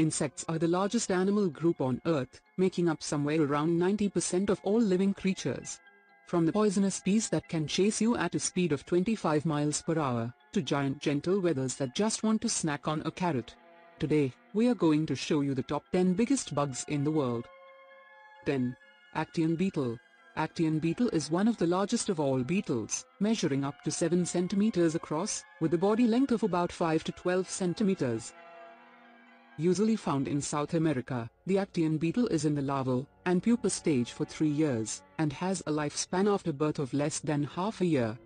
Insects are the largest animal group on Earth, making up somewhere around 90% of all living creatures. From the poisonous bees that can chase you at a speed of 25 miles per hour, to giant gentle weathers that just want to snack on a carrot. Today, we are going to show you the top 10 biggest bugs in the world. 10. Actaeon beetle. Actaeon beetle is one of the largest of all beetles, measuring up to 7 centimeters across, with a body length of about 5 to 12 centimeters. Usually found in South America, the Actaeon beetle is in the larval and pupa stage for 3 years, and has a lifespan after birth of less than half a year.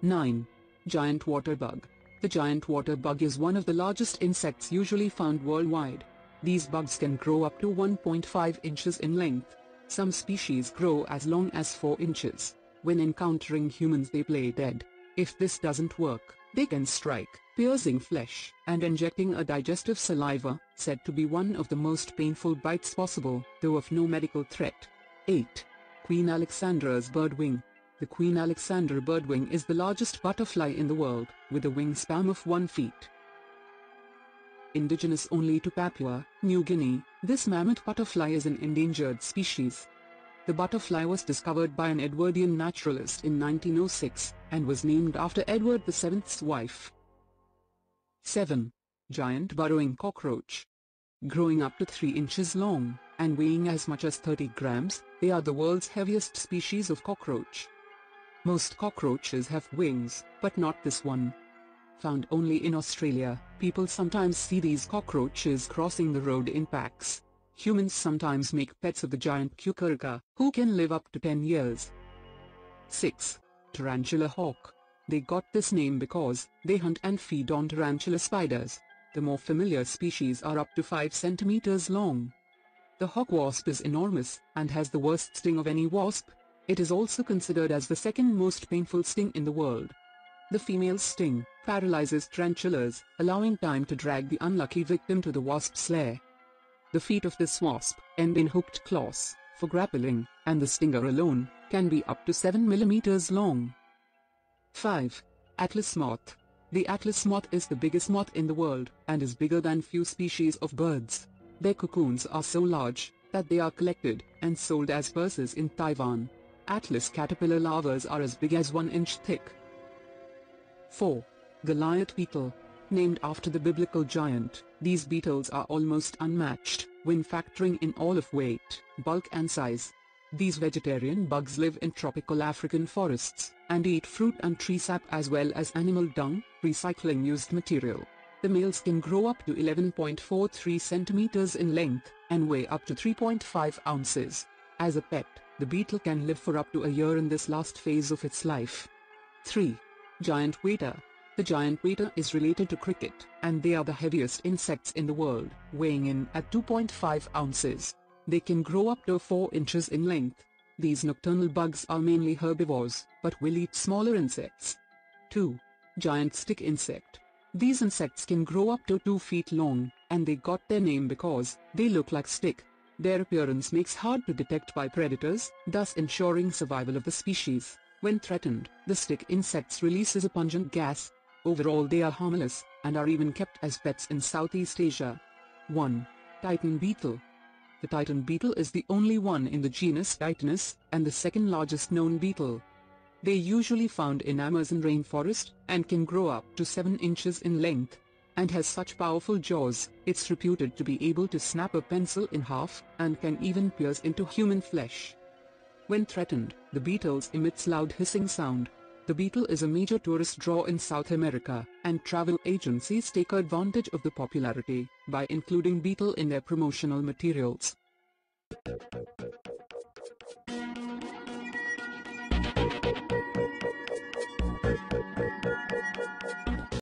9. Giant water bug. The giant water bug is one of the largest insects usually found worldwide. These bugs can grow up to 1.5 inches in length. Some species grow as long as 4 inches. When encountering humans, they play dead. If this doesn't work, they can strike, piercing flesh and injecting a digestive saliva, said to be one of the most painful bites possible, though of no medical threat. 8. Queen Alexandra's birdwing. The Queen Alexandra birdwing is the largest butterfly in the world, with a wingspan of 1 foot. Indigenous only to Papua New Guinea, this mammoth butterfly is an endangered species. The butterfly was discovered by an Edwardian naturalist in 1906, and was named after Edward VII's wife. 7. Giant burrowing cockroach. Growing up to 3 inches long, and weighing as much as 30 grams, they are the world's heaviest species of cockroach. Most cockroaches have wings, but not this one. Found only in Australia, people sometimes see these cockroaches crossing the road in packs. Humans sometimes make pets of the giant cucurica, who can live up to 10 years. 6. Tarantula hawk. They got this name because they hunt and feed on tarantula spiders. The more familiar species are up to 5 centimeters long. The hawk wasp is enormous, and has the worst sting of any wasp. It is also considered as the second most painful sting in the world. The female's sting paralyzes tarantulas, allowing time to drag the unlucky victim to the wasp's lair. The feet of this wasp end in hooked claws for grappling, and the stinger alone can be up to 7 millimeters long. 5. Atlas moth. The Atlas moth is the biggest moth in the world, and is bigger than few species of birds. Their cocoons are so large that they are collected and sold as purses in Taiwan. Atlas caterpillar larvae are as big as 1 inch thick. 4. Goliath beetle. Named after the biblical giant, these beetles are almost unmatched when factoring in all of weight, bulk and size. These vegetarian bugs live in tropical African forests, and eat fruit and tree sap as well as animal dung, recycling used material. The males can grow up to 11.43 centimeters in length, and weigh up to 3.5 ounces. As a pet, the beetle can live for up to a year in this last phase of its life. 3. Giant Weta. The giant weta is related to cricket, and they are the heaviest insects in the world, weighing in at 2.5 ounces. They can grow up to 4 inches in length. These nocturnal bugs are mainly herbivores, but will eat smaller insects. 2. Giant stick insect. These insects can grow up to 2 feet long, and they got their name because they look like stick. Their appearance makes hard to detect by predators, thus ensuring survival of the species. When threatened, the stick insects releases a pungent gas. Overall, they are harmless, and are even kept as pets in Southeast Asia. 1. Titan beetle. The Titan beetle is the only one in the genus Titanus, and the second largest known beetle. They are usually found in Amazon rainforest, and can grow up to 7 inches in length. And has such powerful jaws, it's reputed to be able to snap a pencil in half, and can even pierce into human flesh. When threatened, the beetle emits loud hissing sound. The beetle is a major tourist draw in South America, and travel agencies take advantage of the popularity by including beetle in their promotional materials.